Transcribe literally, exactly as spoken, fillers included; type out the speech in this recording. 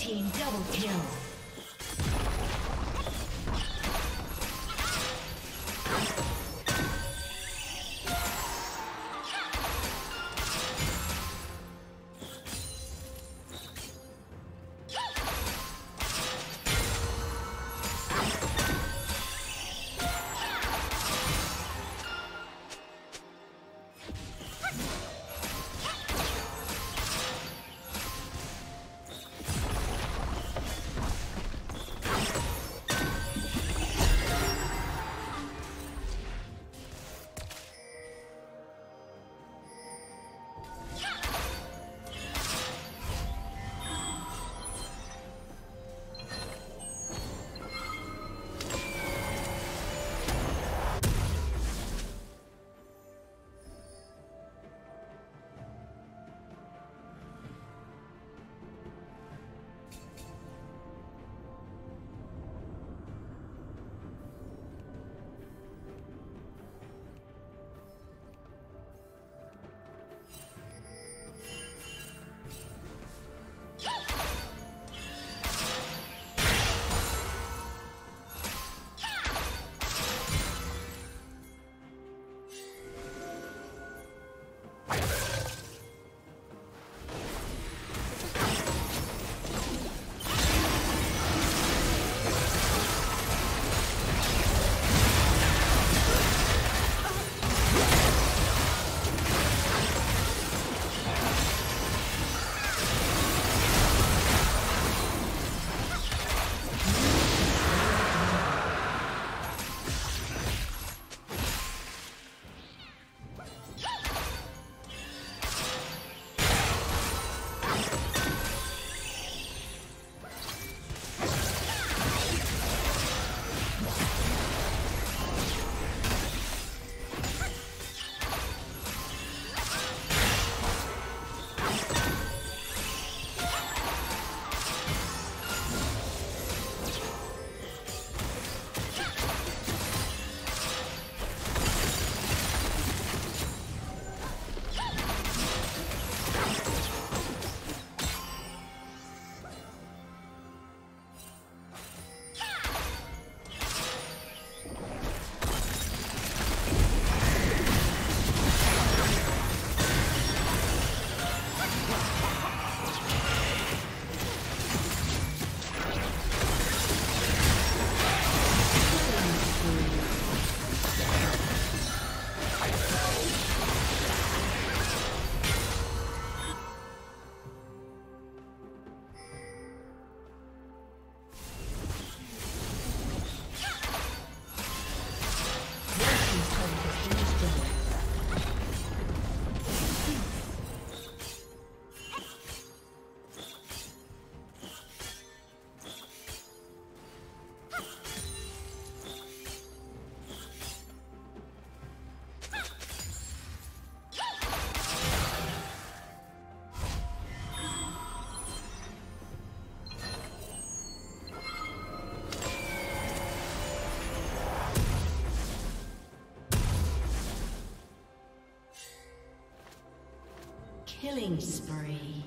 team double kill. Killing spree.